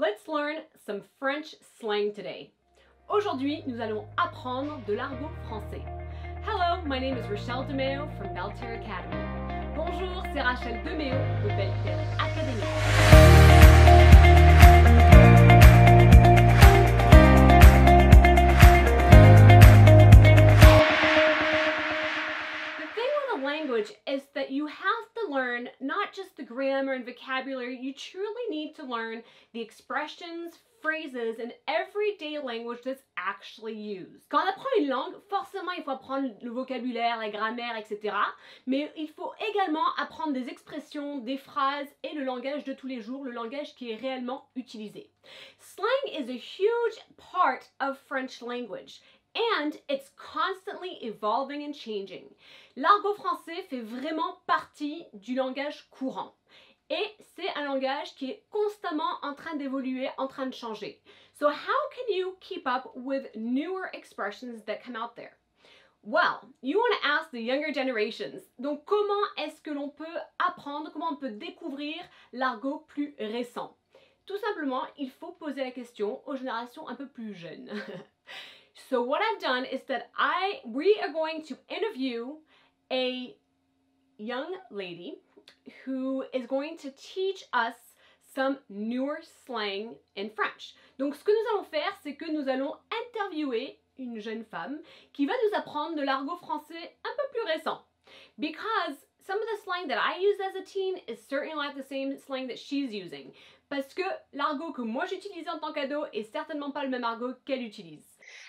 Let's learn some French slang today. Aujourd'hui, nous allons apprendre de l'argot français. Hello, my name is Rachele DeMeo from Belle Terre Academy. Bonjour, c'est Rachele DeMeo de Belle Terre Academy. The thing with a language is that you have to learn not just the grammar and vocabulary, you truly need to learn the expressions, phrases and everyday language that's actually used. Quand on apprend une langue, forcément il faut apprendre le vocabulaire, la grammaire, etc. Mais il faut également apprendre des expressions, des phrases et le langage de tous les jours, le langage qui est réellement utilisé. Slang is a huge part of French language. And it's constantly evolving and changing. L'argot français fait vraiment partie du langage courant. Et c'est un langage qui est constamment en train d'évoluer, en train de changer. So how can you keep up with newer expressions that come out there? Well, you want to ask the younger generations. Donc comment est-ce que l'on peut apprendre, comment on peut découvrir l'argot plus récent? Tout simplement, il faut poser la question aux générations un peu plus jeunes. So what I've done is that we are going to interview a young lady who is going to teach us some newer slang in French. Donc ce que nous allons faire, c'est que nous allons interviewer une jeune femme qui va nous apprendre de l'argot français un peu plus récent. Because some of the slang that I use as a teen is certainly not the same slang that she's using. Parce que l'argot que moi j'utilisais en tant qu'ado est certainement pas le même argot qu'elle utilise.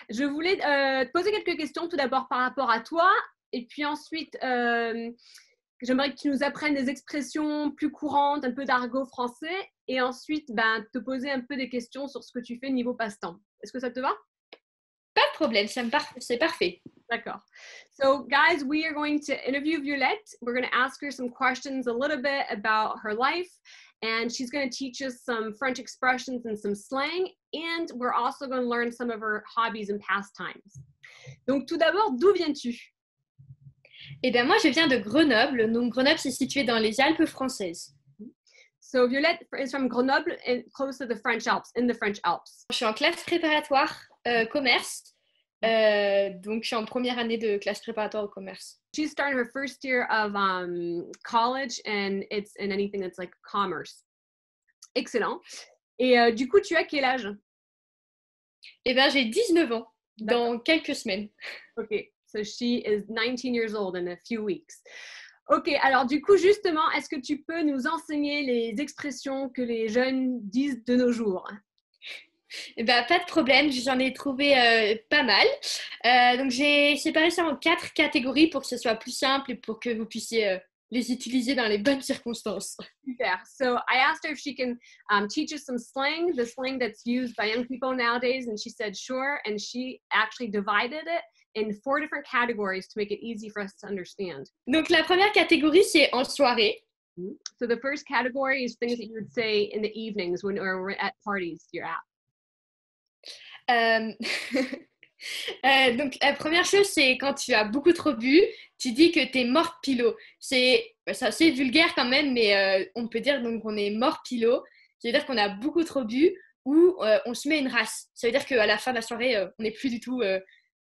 Je voulais te poser quelques questions, tout d'abord par rapport à toi, et puis ensuite j'aimerais que tu nous apprennes des expressions plus courantes, un peu d'argot français, et ensuite te poser un peu des questions sur ce que tu fais niveau passe-temps. Est-ce que ça te va? Pas de problème, c'est parfait. D'accord. So guys, we are going to interview Violette. We're going to ask her some questions a little bit about her life. And she's going to teach us some French expressions and some slang. And we're also going to learn some of her hobbies and pastimes. Donc, tout d'abord, d'où viens-tu? Eh bien, moi, je viens de Grenoble. Donc, Grenoble, c'est situé dans les Alpes françaises. So, Violette is from Grenoble and close to the French Alps, in the French Alps. Je suis en classe préparatoire commerce. Donc, je suis en première année de classe préparatoire au commerce. She's starting her first year of college and it's in anything that's like commerce. Excellent. Et du coup, tu as quel âge? Eh bien, j'ai 19 ans dans quelques semaines. OK. So she is 19 years old in a few weeks. OK. Alors, du coup, justement, est-ce que tu peux nous enseigner les expressions que les jeunes disent de nos jours? Eh bien, pas de problème, j'en ai trouvé pas mal. Donc, j'ai séparé ça en 4 catégories pour que ce soit plus simple et pour que vous puissiez les utiliser dans les bonnes circonstances. Super. So, I asked her if she can teach us some slang, the slang that's used by young people nowadays, and she said sure, and she actually divided it in 4 different categories to make it easy for us to understand. Donc, la première catégorie, c'est en soirée. So, the first category is things that you would say in the evenings when or at parties you're at. Donc la première chose, c'est quand tu as beaucoup trop bu, tu dis que t'es morte pilo. C'est assez vulgaire quand même, mais on peut dire donc qu'on est mort pilo. C'est-à-dire qu'on a beaucoup trop bu ou on se met une race. Ça veut dire qu'à la fin de la soirée, on n'est plus du tout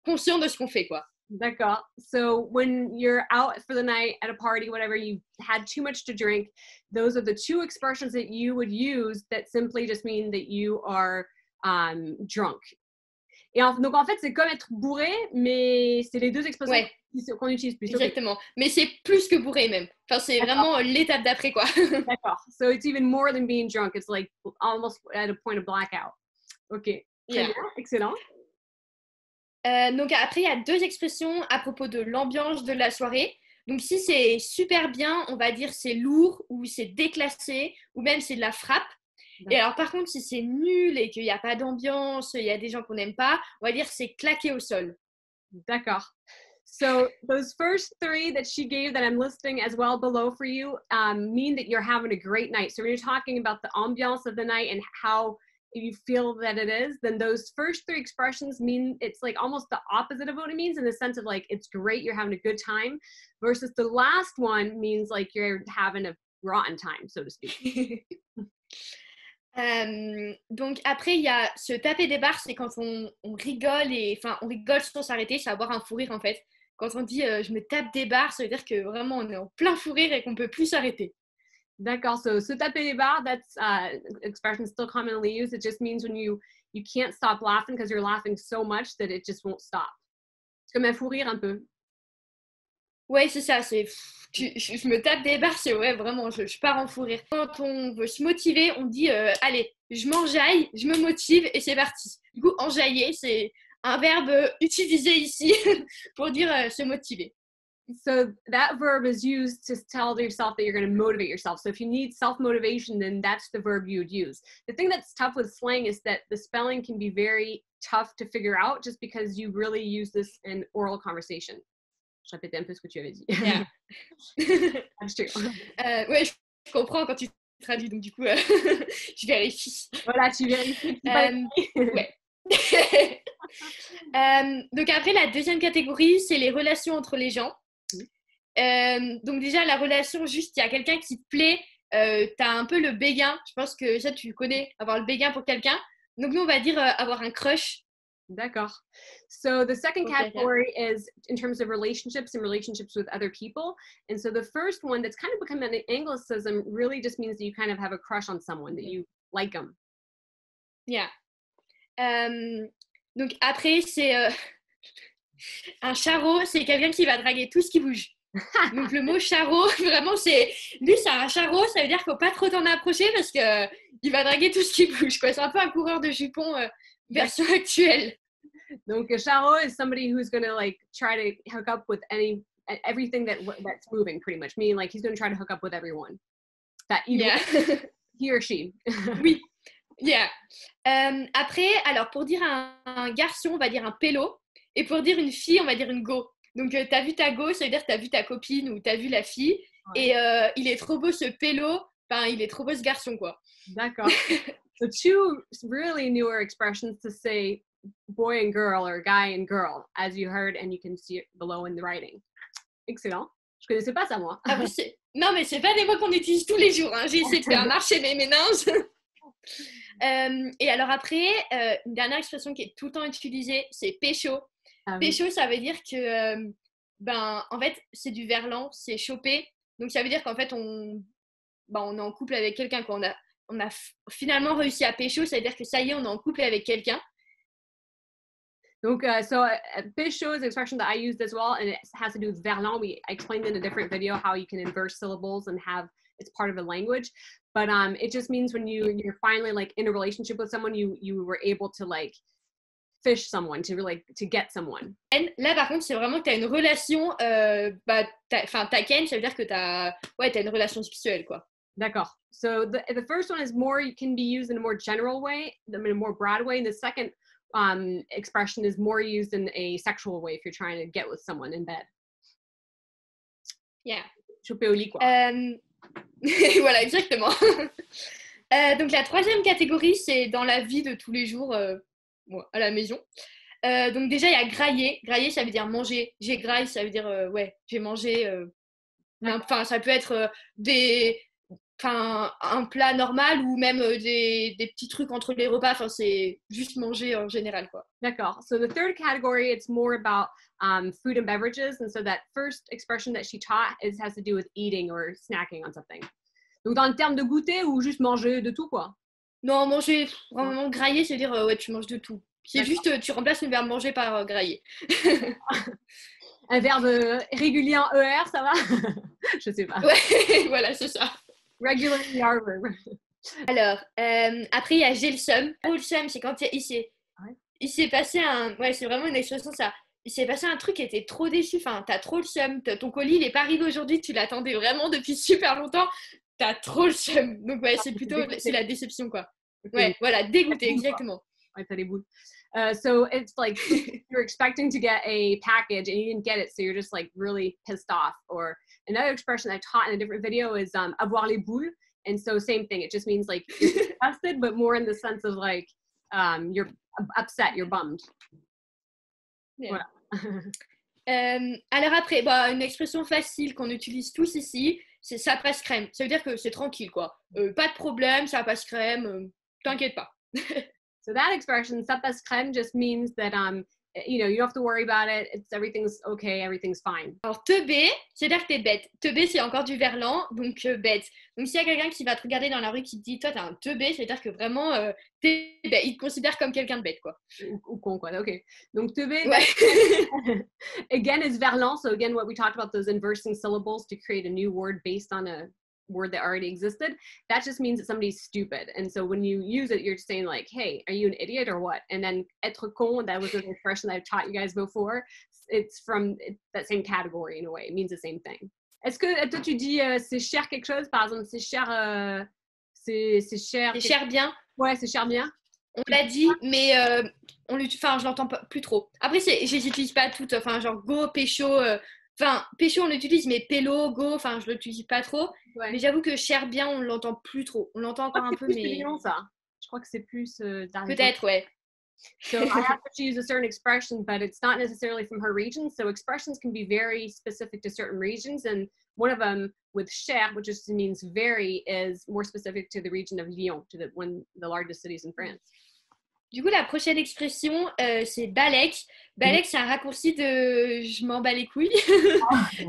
conscient de ce qu'on fait, quoi. D'accord. So when you're out for the night at a party, whatever, you had too much to drink. Those are the 2 expressions that you would use that simply just mean that you are drunk. Et donc en fait c'est comme être bourré, mais c'est les 2 expressions qu'on utilise plus. Exactement. Okay. Mais c'est plus que bourré même. Enfin c'est vraiment l'étape d'après quoi. D'accord. So it's even more than being drunk. It's like almost at a point of blackout. Ok. Très bien. Excellent. Donc après il y a 2 expressions à propos de l'ambiance de la soirée. Donc si c'est super bien, on va dire c'est lourd ou c'est déclassé ou même c'est de la frappe. Et alors par contre, si c'est nul et qu'il n'y a pas d'ambiance, il y a des gens qu'on n'aime pas, on va dire c'est claqué au sol. D'accord. So those first 3 that she gave that I'm listing as well below for you mean that you're having a great night. So when you're talking about the ambiance of the night and how you feel that it is, then those first 3 expressions mean it's like almost the opposite of what it means in the sense of like it's great, you're having a good time, versus the last one means like you're having a rotten time, so to speak. Donc après il y a se taper des barres, c'est quand on rigole, et enfin on rigole sans s'arrêter, c'est avoir un fou rire en fait. Quand on dit je me tape des barres, ça veut dire que vraiment on est en plein fou rire et qu'on peut plus s'arrêter. D'accord. So se taper des barres, that's expression still commonly used. It just means when you can't stop laughing because you're laughing so much that it just won't stop. C'est comme un fou rire un peu. Ouais, c'est ça, c'est je me tape des barres, c'est ouais, vraiment, je pars en fou rire. Quand on veut se motiver, on dit allez, je m'enjaille, je me motive et c'est parti. Du coup, enjailler, c'est un verbe utilisé ici pour dire se motiver. So that verb is used to tell yourself that you're going to motivate yourself. So if you need self-motivation, then that's the verb you would use. The thing that's tough with slang is that the spelling can be very tough to figure out just because you really use this in oral conversation. Je répétais un peu ce que tu avais dit. Yeah. Ouais, je comprends quand tu traduis, donc du coup, je vérifie. Voilà, tu vérifies. Ouais. Donc après, la deuxième catégorie, c'est les relations entre les gens. Donc déjà, la relation, juste, il y a quelqu'un qui te plaît, t'as un peu le béguin. Je pense que ça, tu connais, avoir le béguin pour quelqu'un. Donc nous, on va dire avoir un crush. D'accord. So the second category is in terms of relationships and relationships with other people. And so the first one that's kind of become an Anglicism really just means that you kind of have a crush on someone, that you like them. Yeah. Donc après, c'est un charreau, c'est quelqu'un qui va draguer tout ce qui bouge. Donc le mot charreau, vraiment, c'est lui, c'est un charreau, ça veut dire qu'il ne faut pas trop t'en approcher parce qu'il va draguer tout ce qui bouge, quoi. C'est un peu un coureur de jupons. Version actuelle. Donc, a charreau is somebody who's going to like try to hook up with everything that's moving, pretty much. Meaning, like he's going to try to hook up with everyone. That either yeah. He or she. Oui. Yeah. Après, alors pour dire un garçon, on va dire un pélo, et pour dire une fille, on va dire une go. Donc, t'as vu ta go, ça veut dire t'as vu ta copine ou t'as vu la fille. Ouais. Et il est trop beau ce pélo. Enfin, il est trop beau ce garçon, quoi. D'accord. So two really newer expressions to say boy and girl or guy and girl, as you heard and you can see it below in the writing. Excellent. Je connaissais pas ça, moi. Ah, mais non, mais c'est pas des mots qu'on utilise tous les jours. Hein. J'ai essayé de faire marcher mes méninges. Et alors après, une dernière expression qui est tout le temps utilisée, c'est pécho. Pécho, ça veut dire que, en fait, c'est du verlan, c'est choper. Donc, ça veut dire qu'en fait, on est en couple avec quelqu'un, quoi. On a finalement réussi à pécho, c'est-à-dire que ça y est, on est en couple avec quelqu'un. Donc, pécho is an expression that I used as well, and it has to do with verlan. We explained in a different video how you can inverse syllables and have it's part of a language. But it just means when you're finally like in a relationship with someone, you were able to like fish someone, to get someone. Là, par contre, c'est vraiment que tu as une relation, t'as ken, ça veut dire que t'as une relation sexuelle, quoi. D'accord. So the first one is more can be used in a more general way, in a more broad way. And the second expression is more used in a sexual way if you're trying to get with someone in bed. Yeah. Choper au lit, quoi. Voilà, exactement. Donc la troisième catégorie, c'est dans la vie de tous les jours à la maison. Donc déjà, il y a grailler. Grailler, ça veut dire manger. J'ai graille, ça veut dire j'ai mangé. Enfin, ça peut être un plat normal ou même des petits trucs entre les repas. Enfin, c'est juste manger en général, quoi. D'accord. So the third category, it's more about food and beverages. And so that first expression that she taught has to do with eating or snacking on something. Donc, dans le terme de goûter ou juste manger de tout, quoi? Non, manger, vraiment grailler, c'est dire tu manges de tout. C'est d'accord. Juste, tu remplaces le verbe manger par grailler. Un verbe régulier en ER, ça va? Je sais pas. Ouais, voilà, c'est ça. Regular ER verb. Alors, après, il y a j'ai le seum. J'ai le seum, c'est quand il s'est passé un... Ouais, c'est vraiment une expression, ça. Il s'est passé un truc et t'es trop déçu. Enfin, t'as trop le seum. Ton colis, il n'est pas arrivé aujourd'hui. Tu l'attendais vraiment depuis super longtemps. T'as trop le seum. Donc, ouais, c'est plutôt... C'est la déception, quoi. Ouais, voilà, dégoûté, exactement. Ouais, t'as les boules. So, it's like you're expecting to get a package and you didn't get it, so you're just like really pissed off. Or another expression I taught in a different video is avoir les boules. And so same thing. It just means like you're disgusted, but more in the sense of like you're upset, you're bummed. Yeah. Voilà. Alors après, une expression facile qu'on utilise tous ici, c'est ça passe crème. Ça veut dire que c'est tranquille, quoi. Pas de problème, ça passe crème. t'inquiète pas. So that expression, "Sepas crème," just means that, you know, you don't have to worry about it. It's everything's okay, everything's fine. Alors, te bé, c'est-à-dire que t'es bête. Te bé, c'est encore du verlan, donc bête. Donc, s'il y a quelqu'un qui va te regarder dans la rue qui te dit, toi, t'as un te bé, c'est-à-dire que vraiment, t'es bête. Il te considère comme quelqu'un de bête, quoi. Ou con, quoi. Ok. Donc, te bé, ouais. Again, is verlan. So, again, what we talked about, those inversing syllables to create a new word based on a word that already existed, that just means that somebody's stupid. And so when you use it, you're just saying like, hey, are you an idiot or what? And then être con, that was an expression that I've taught you guys before. It's from that same category in a way. It means the same thing. Est-ce que toi tu dis c'est cher quelque chose? Par exemple, c'est cher. C'est cher bien. Ouais, c'est cher bien. On l'a dit, mais je l'entends plus trop. Après, je n'utilise pas toutes. Enfin, genre go, pécho. Enfin, pécho, on l'utilise, mais pélo, go, enfin, je l'utilise pas trop. Ouais. Mais j'avoue que cher bien, on l'entend plus trop. On l'entend encore un peu, mais... Brillant, ça. Je crois que c'est plus... peut-être, ouais. So, I have to use a certain expression, but it's not necessarily from her region. So, expressions can be very specific to certain regions. And one of them with cher, which just means very, is more specific to the region of Lyon, to one of the largest cities in France. Du coup, la prochaine expression, c'est balèque. Balèque, c'est un raccourci de « je m'en bats les couilles ».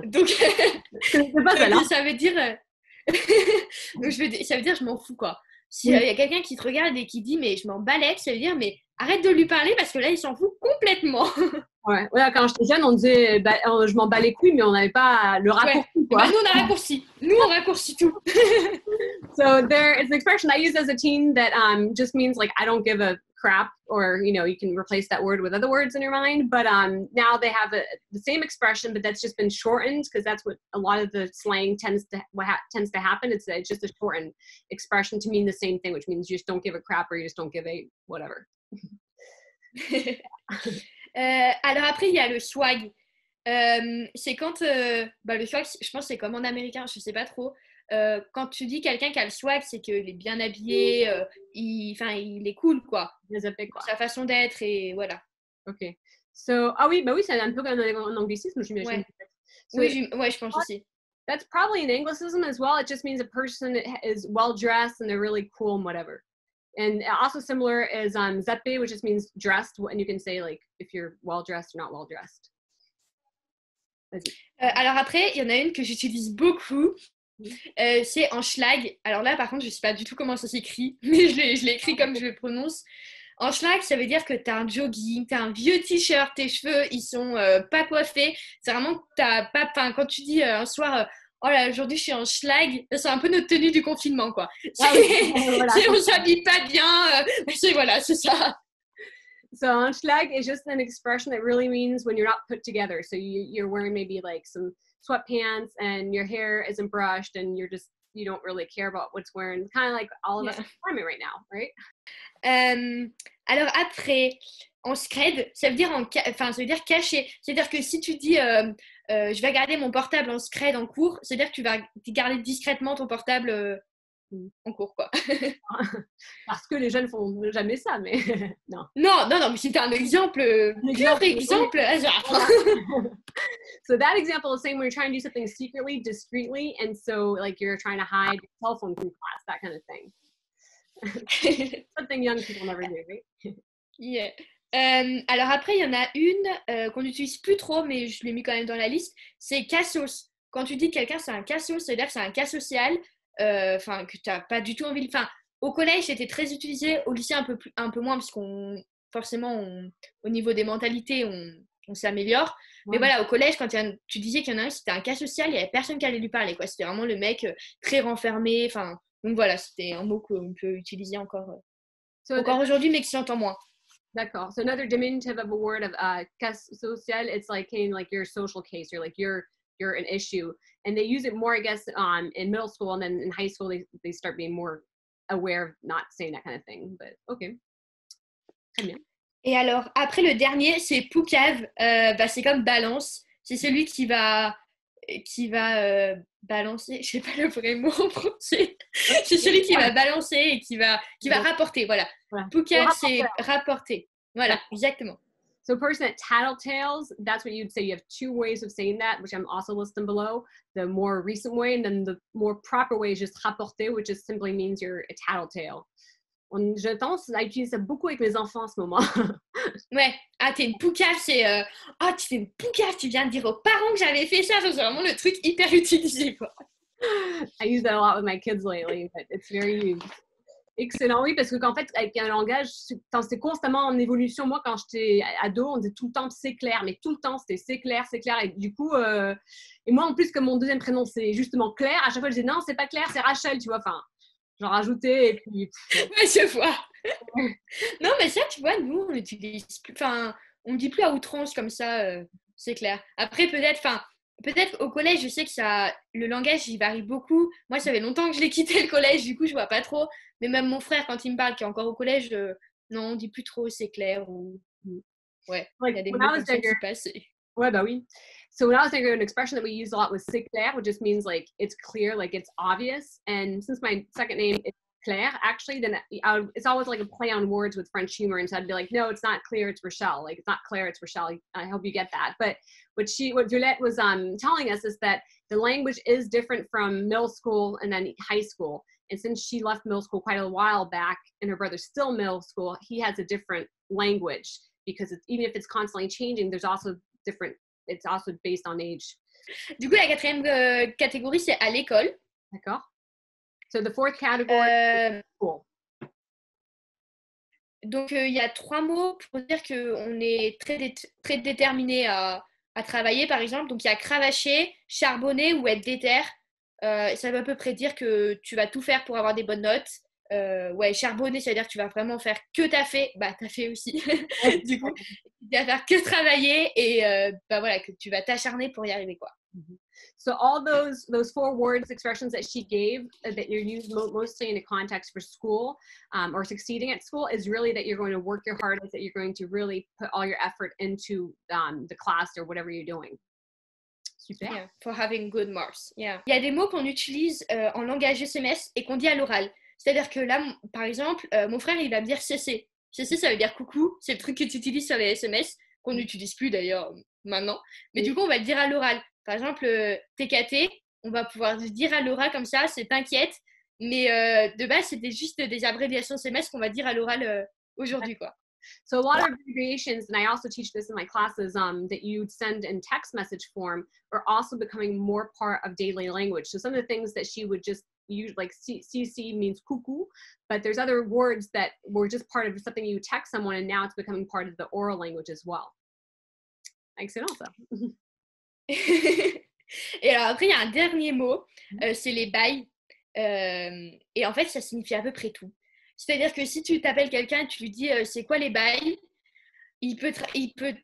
Donc, ça veut dire « je m'en fous ». S'il y a quelqu'un qui te regarde et qui dit « mais je m'en balèque », ça veut dire « mais arrête de lui parler parce que là, il s'en fout complètement ». Ouais, quand j'étais jeune, on disait bah, « je m'en bats les couilles », mais on n'avait pas le raccourci. Ouais. Quoi. Bah, nous, on raccourcit tout. So, there is an expression I use as a teen that just means like I don't give a crap, or you know, you can replace that word with other words in your mind, but now they have the same expression, but that's just been shortened because that's what a lot of the slang tends to happen. It's just a shortened expression to mean the same thing, which means you just don't give a crap or you just don't give a whatever. Alors après il y a le swag. C'est quand le swag, je pense que c'est comme en américain, je sais pas trop. Quand tu dis quelqu'un qui a le swag, c'est qu'il est bien habillé, il est cool, quoi. Sa façon d'être, et voilà. Ok. So, oui, c'est un peu comme un anglicisme, j'imagine. Ouais. So, oui, je pense aussi. That's probably an anglicism as well. It just means a person is well-dressed and they're really cool and whatever. And also similar is zappé, which just means dressed, and you can say, like, if you're well-dressed or not well-dressed. Vas-y. Alors après, il y en a une que j'utilise beaucoup. C'est Anschlag. Alors là par contre je sais pas du tout comment ça s'écrit, mais je l'écris comme je le prononce. Anschlag, ça veut dire que t'as un jogging, t'as un vieux t-shirt, tes cheveux ils sont pas coiffés, c'est vraiment que t'as pas, quand tu dis un soir oh là aujourd'hui je suis Anschlag, c'est un peu notre tenue du confinement, quoi. Voilà. On s'habille pas bien, voilà, c'est ça. So Anschlag is just an expression that really means when you're not put together, so you're wearing maybe like some sweatpants and your hair isn't brushed and you don't really care about what's wearing, kind of like all of us in the climate right now, right? Alors après, en scred, ça veut dire caché. C'est-à-dire que si tu dis je vais garder mon portable en scred en cours, c'est-à-dire que tu vas garder discrètement ton portable en cours, quoi. Parce que les jeunes font jamais ça, mais non. Non, mais c'était un exemple. Exemple. So that example is saying when you're trying to do something secretly, discreetly, and so like you're trying to hide your cell phone from class, that kind of thing. Something young people never do, right? Yeah. Alors après, il y en a une qu'on n'utilise plus trop, mais je l'ai mis quand même dans la liste. C'est cassos. Quand tu dis que quelqu'un c'est un cassos, c'est-à-dire que c'est un cas social. Que tu n'as pas du tout envie. Au collège, c'était très utilisé, au lycée un peu moins, parce qu'on forcément, au niveau des mentalités, on s'améliore. Ouais. Mais voilà, au collège, quand tu disais qu'il y en a un, c'était un cas social, il n'y avait personne qui allait lui parler, quoi. C'était vraiment le mec très renfermé. Donc voilà, c'était un mot qu'on peut utiliser encore aujourd'hui, mais qui s'entend moins. D'accord. So another diminutive of a word of cas social, it's like your social case, or like you're an issue, and they use it more, I guess, in middle school, and then in high school they start being more aware of not saying that kind of thing. But okay, très bien. Et alors après le dernier, c'est poucave. C'est comme balance. C'est celui qui va balancer. Je sais pas le vrai mot en français. C'est celui qui va balancer et qui va rapporter. Voilà. Poucave, c'est rapporter. Voilà, exactement. So a person that tattletales, that's what you'd say. You have two ways of saying that, which I'm also listing below. The more recent way, and then the more proper way is just rapporter, which just simply means you're a tattletale. Je tendance à utiliser ça beaucoup avec mes enfants en ce moment. Ouais. Ah, t'es une poucave, c'est... Ah, tu fais une poucave, tu viens de dire aux parents que j'avais fait ça. C'est vraiment le truc hyper utilisé, quoi. I use that a lot with my kids lately, but it's very... Excellent, oui, parce qu'en fait, avec un langage, c'est constamment en évolution. Moi, quand j'étais ado, on disait tout le temps « c'est clair », mais tout le temps, c'était « c'est clair, c'est clair ». Et du coup, et moi, en plus, comme mon deuxième prénom, c'est justement « Claire », à chaque fois, je disais « non, c'est pas Claire, c'est Rachel », tu vois, enfin, j'en rajoutais et puis… Ouais, je vois. Non, mais ça, tu vois, nous, on l'utilise plus, enfin, on ne dit plus à outrance comme ça, « c'est clair ». Après, peut-être, enfin… Peut-être au collège, je sais que ça, le langage, il varie beaucoup. Moi, ça fait longtemps que je l'ai quitté, le collège. Du coup, je vois pas trop. Mais même mon frère, quand il me parle, qui est encore au collège, non, on dit plus trop, c'est clair. Ou... Ouais, like, il y a des mots comme ça qui passent. Ouais, bah oui. So when I was younger, an expression that we used a lot was c'est clair, which just means like it's clear, like it's obvious. And since my second name is Claire, actually, then it's always like a play on words with French humor. And so I'd be like, no, it's not clear, it's Rachele. Like, it's not Claire, it's Rachele. I hope you get that. But what Violette was telling us is that the language is different from middle school and then high school. And since she left middle school quite a while back and her brother's still middle school, he has a different language because it's, even if it's constantly changing, there's also different, it's also based on age. Du coup, la quatrième catégorie, c'est à l'école. D'accord. So the fourth category is school. Donc, il y a trois mots pour dire qu'on est très déterminé à travailler, par exemple. Donc, il y a cravacher, charbonner ou être déter. Ça veut à peu près dire que tu vas tout faire pour avoir des bonnes notes. Ouais, charbonner, c'est-à-dire que tu vas vraiment faire que t'as fait. Bah, t'as fait aussi. Du coup, tu vas faire que travailler et bah, voilà, que tu vas t'acharner pour y arriver, quoi. Mm-hmm. So all those four words, expressions that she gave that you're used mostly in a context for school or succeeding at school is really that you're going to work your hardest, that you're going to really put all your effort into the class or whatever you're doing. Super. Yeah, for having good marks. Yeah. Il y a des mots qu'on utilise en langage SMS et qu'on dit à l'oral. C'est-à-dire que là, par exemple, mon frère, il va me dire cc. Cc, ça veut dire coucou. C'est le truc que tu utilises sur les SMS, qu'on n'utilise plus d'ailleurs maintenant. Mais du coup, on va le dire à l'oral. Par exemple, TKT, on va pouvoir dire à l'oral comme ça, c'est t'inquiète. Mais de base, c'était juste des abréviations SMS qu'on va dire à l'oral aujourd'hui, quoi. So a lot of abbreviations, and I also teach this in my classes, that you send in text message form are also becoming more part of daily language. So some of the things that she would just use, like CC means coucou, but there's other words that were just part of something you text someone, and now it's becoming part of the oral language as well. Excellent, ça. Et alors après il y a un dernier mot, c'est les bails, et en fait ça signifie à peu près tout. C'est-à-dire que si tu t'appelles quelqu'un et tu lui dis c'est quoi les bails, il peut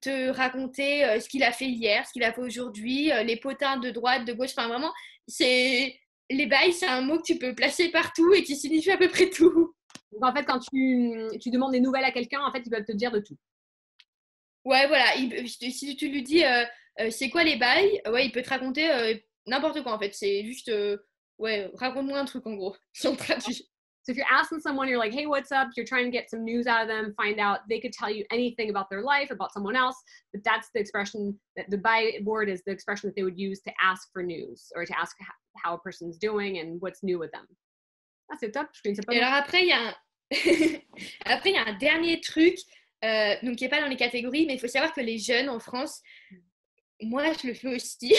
te raconter ce qu'il a fait hier, ce qu'il a fait aujourd'hui, les potins de droite, de gauche, enfin vraiment c'est les bails, c'est un mot que tu peux placer partout et qui signifie à peu près tout. Donc en fait quand tu demandes des nouvelles à quelqu'un, en fait ils peuvent te dire de tout. Ouais voilà, si tu lui dis c'est quoi les bails? Ouais, il peut te raconter n'importe quoi en fait. C'est juste, ouais, raconte-moi un truc en gros. Si on traduit. So if you're asking someone, you're like, hey, what's up? You're trying to get some news out of them, find out. They could tell you anything about their life, about someone else. But that's the expression, that the bail word is the expression that they would use to ask for news or to ask how a person's doing and what's new with them. Ah, c'est top. Je ne sais pas. Et alors après, il y a après, il y a un dernier truc, donc qui n'est pas dans les catégories, mais il faut savoir que les jeunes en France... Moi, je le fais aussi.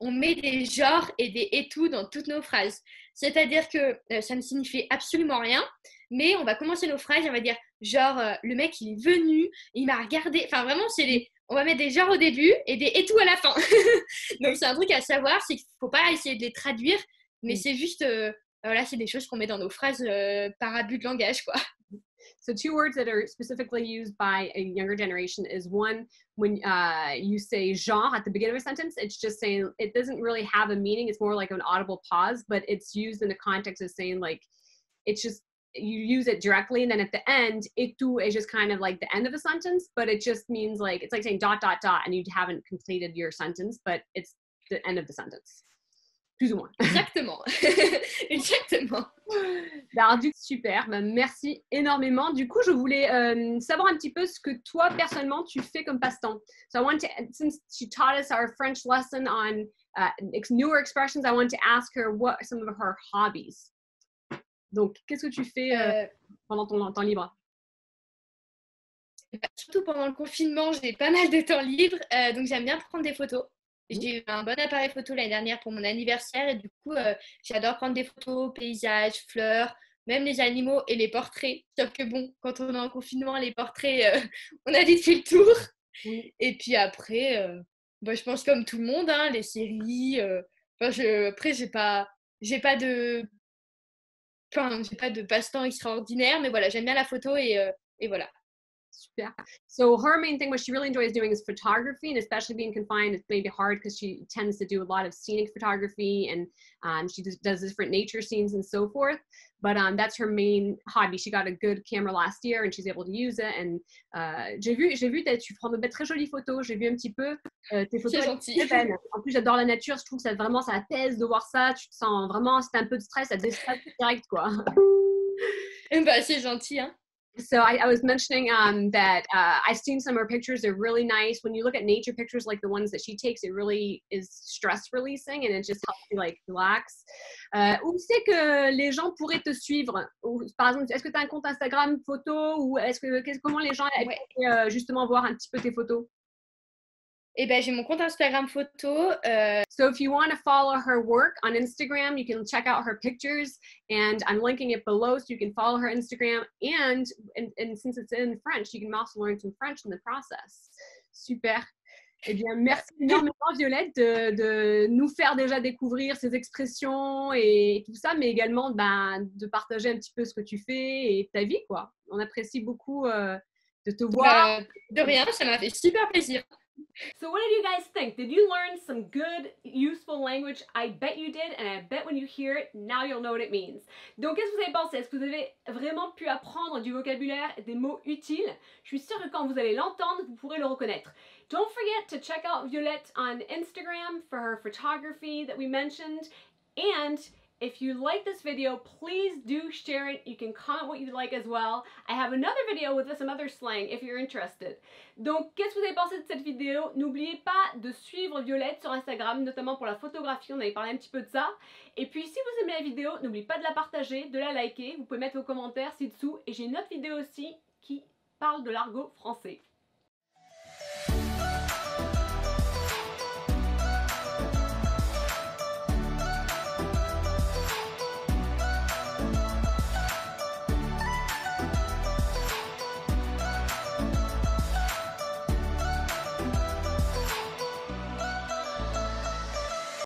On met des genres et des et tout dans toutes nos phrases. C'est-à-dire que ça ne signifie absolument rien, mais on va commencer nos phrases, on va dire genre le mec il est venu, il m'a regardé. Enfin vraiment, on va mettre des genres au début et des et tout à la fin. Donc c'est un truc à savoir, c'est qu'il ne faut pas essayer de les traduire, mais c'est juste, voilà, c'est des choses qu'on met dans nos phrases par abus de langage, quoi. So two words that are specifically used by a younger generation is one, when you say genre at the beginning of a sentence, it's just saying, it doesn't really have a meaning. It's more like an audible pause, but it's used in the context of saying like, it's just, you use it directly. And then at the end, et tout is just kind of like the end of a sentence, but it just means like, it's like saying dot, dot, dot, and you haven't completed your sentence, but it's the end of the sentence. Plus ou moins. Exactement. Exactement. Argot, super. Ben, merci énormément. Du coup, je voulais savoir un petit peu ce que toi, personnellement, tu fais comme passe-temps. So I wanted to, since she taught us our French lesson on newer expressions, I wanted to ask her what some of her hobbies. Donc, qu'est-ce que tu fais pendant ton temps libre? Surtout pendant le confinement, j'ai pas mal de temps libre, donc j'aime bien prendre des photos. J'ai eu un bon appareil photo l'année dernière pour mon anniversaire et du coup, j'adore prendre des photos, paysages, fleurs, même les animaux et les portraits. Sauf que bon, quand on est en confinement, les portraits, on a vite fait le tour. Oui. Et puis après, je pense comme tout le monde, hein, les séries. Après, j'ai pas de passe-temps extraordinaire, mais voilà, j'aime bien la photo et voilà. Super. So her main thing, what she really enjoys doing is photography, and especially being confined, it's maybe hard because she tends to do a lot of scenic photography, and she does different nature scenes and so forth. But that's her main hobby. She got a good camera last year, and she's able to use it. And j'ai vu, tu prends de belles, très jolies photos. J'ai vu un petit peu tes photos. C'est gentil. En plus, j'adore la nature. Je trouve que ça vraiment, ça apaise de voir ça. Tu te sens vraiment, si t'as un peu de stress, ça te déstresse direct, quoi. C'est gentil, hein. So I was mentioning that I've seen some of her pictures. They're really nice. When you look at nature pictures like the ones that she takes, it really is stress releasing and it just helps you like relax. Où c'est que les gens pourraient te suivre? Ou, par exemple, est-ce que tu as un compte Instagram photo ou comment les gens pourraient justement voir un petit peu tes photos? Eh ben, j'ai mon compte Instagram photo. So if you want to follow her work on Instagram, you can check out her pictures, and I'm linking it below so you can follow her Instagram. And since it's in French, you can also learn some French in the process. Super. Eh bien, merci énormément Violette de nous faire déjà découvrir ces expressions et tout ça, mais également de partager un petit peu ce que tu fais et ta vie, quoi. On apprécie beaucoup de te voir. De rien, ça m'a fait super plaisir. So what did you guys think? Did you learn some good, useful language? I bet you did, and I bet when you hear it, now you'll know what it means. Donc, qu'est-ce que vous avez pensé? Est-ce que vous avez vraiment pu apprendre du vocabulaire, des mots utiles? Je suis sûre que quand vous allez l'entendre, vous pourrez le reconnaître. Don't forget to check out Violette on Instagram for her photography that we mentioned. And if you like this video, please do share it. You can comment what you'd like as well. I have another video with some other slang if you're interested. Donc, qu'est-ce que vous avez pensé de cette vidéo? N'oubliez pas de suivre Violette sur Instagram, notamment pour la photographie, on avait parlé un petit peu de ça. Et puis, si vous aimez la vidéo, n'oubliez pas de la partager, de la liker. Vous pouvez mettre vos commentaires ci-dessous. Et j'ai une autre vidéo aussi qui parle de l'argot français.